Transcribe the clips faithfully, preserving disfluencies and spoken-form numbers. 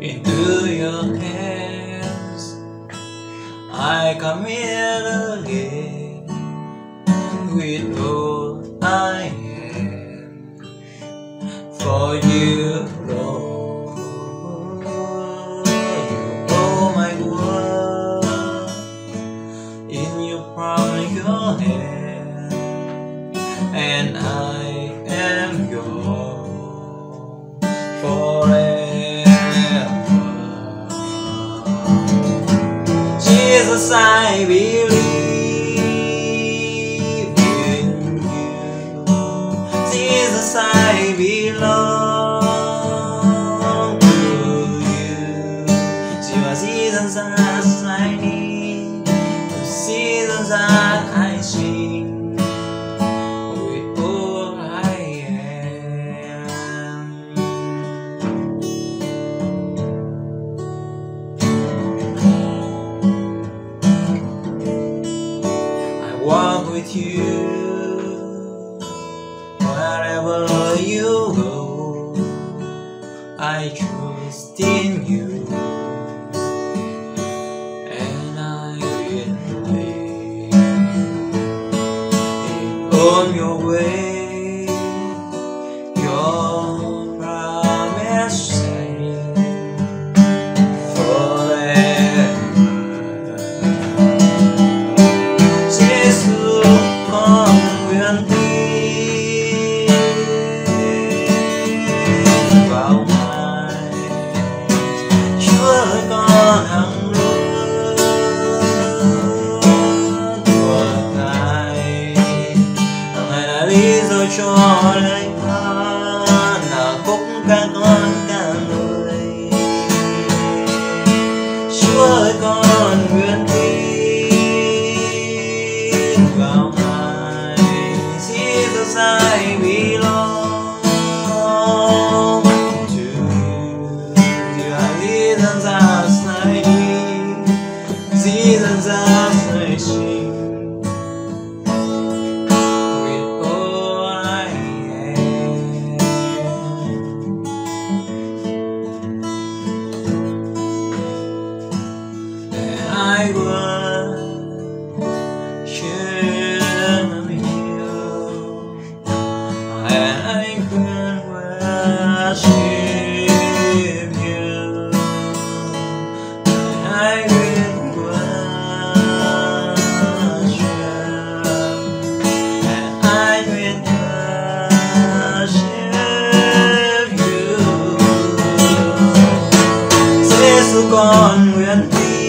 Into your hands I commit again, with all I am for you, Lord. You know my world in your palm, your hand, and I am yours forever. Jesus, I believe in you. Jesus, I belong to you. Your seasons are I need, your seasons are I sing. With all I am, walk with you wherever you go. I trust in you, and I will play on your way. Your promise stands forever. Cho anh ta là khúc ca con cả đời. Chúa ơi, con nguyện tin vào Ngài. Jesus, I belong to you. There are reasons as I need, reasons as I see. I worship you, and I can worship you, and I will worship, and I will worship you. Jesus, con nguyện con hằng luôn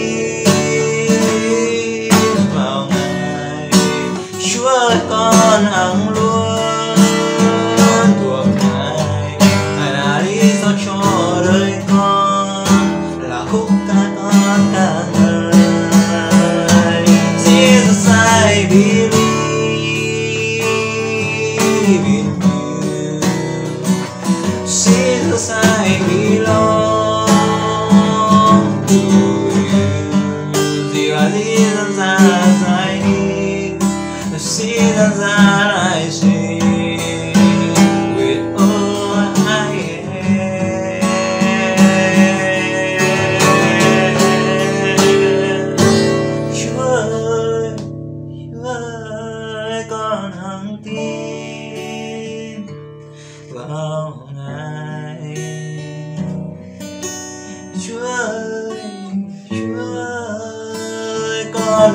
thuộc Ngài. Ngài là lý do cho đời con, là khúc ca con cả đời. Jesus, I believe in you. Jesus, I belong to you. There are reasons as I need, seasons that I sing. With all I am, Chúa ơi, Chúa ơi, con hằng tin vào Ngài. Chúa ơi, Chúa ơi, con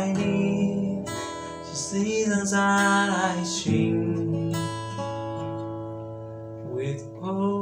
I need, just seasons that I sing with all.